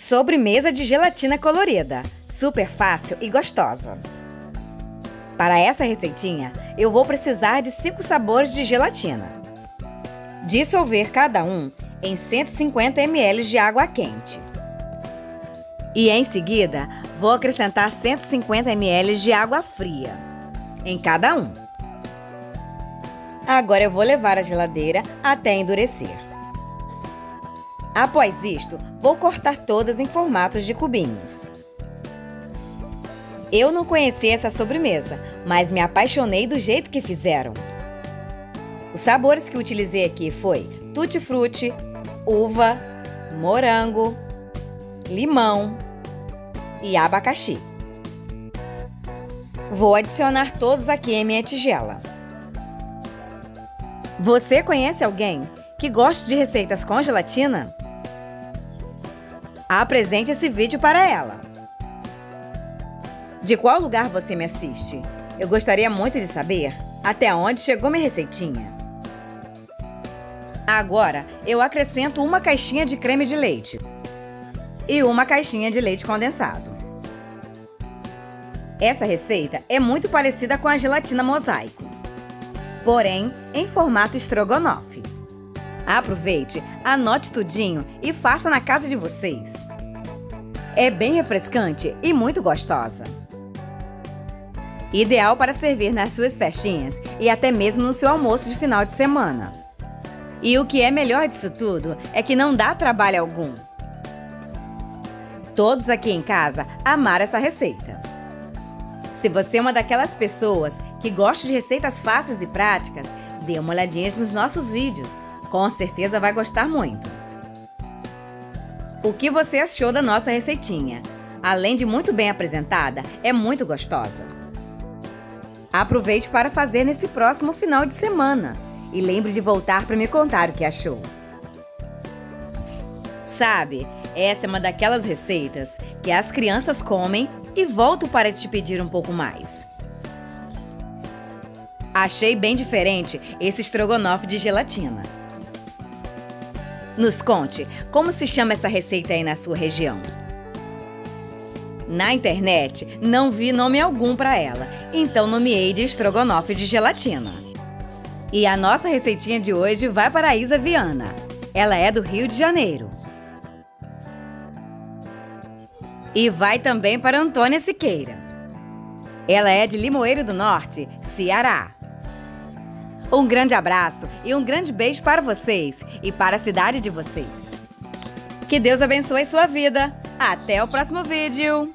Sobremesa de gelatina colorida, super fácil e gostosa. Para essa receitinha, eu vou precisar de 5 sabores de gelatina. Dissolver cada um em 150 ml de água quente. E em seguida, vou acrescentar 150 ml de água fria em cada um. Agora eu vou levar à geladeira até endurecer. Após isto, vou cortar todas em formatos de cubinhos. Eu não conhecia essa sobremesa, mas me apaixonei do jeito que fizeram. Os sabores que utilizei aqui foi tutti-frutti, uva, morango, limão e abacaxi. Vou adicionar todos aqui em minha tigela. Você conhece alguém que gosta de receitas com gelatina? Apresente esse vídeo para ela. De qual lugar você me assiste? Eu gostaria muito de saber até onde chegou minha receitinha. Agora eu acrescento uma caixinha de creme de leite e uma caixinha de leite condensado. Essa receita é muito parecida com a gelatina mosaico, porém em formato estrogonofe. Aproveite, anote tudinho e faça na casa de vocês. É bem refrescante e muito gostosa. Ideal para servir nas suas festinhas e até mesmo no seu almoço de final de semana. E o que é melhor disso tudo é que não dá trabalho algum. Todos aqui em casa amaram essa receita. Se você é uma daquelas pessoas que gosta de receitas fáceis e práticas, dê uma olhadinha nos nossos vídeos, com certeza vai gostar muito. O que você achou da nossa receitinha? Além de muito bem apresentada, é muito gostosa. Aproveite para fazer nesse próximo final de semana e lembre de voltar para me contar o que achou. Sabe, essa é uma daquelas receitas que as crianças comem e voltam para te pedir um pouco mais. Achei bem diferente esse estrogonofe de gelatina. Nos conte como se chama essa receita aí na sua região. Na internet não vi nome algum para ela, então nomeei de estrogonofe de gelatina. E a nossa receitinha de hoje vai para a Isa Viana. Ela é do Rio de Janeiro. E vai também para Antônia Siqueira. Ela é de Limoeiro do Norte, Ceará. Um grande abraço e um grande beijo para vocês e para a cidade de vocês. Que Deus abençoe sua vida. Até o próximo vídeo.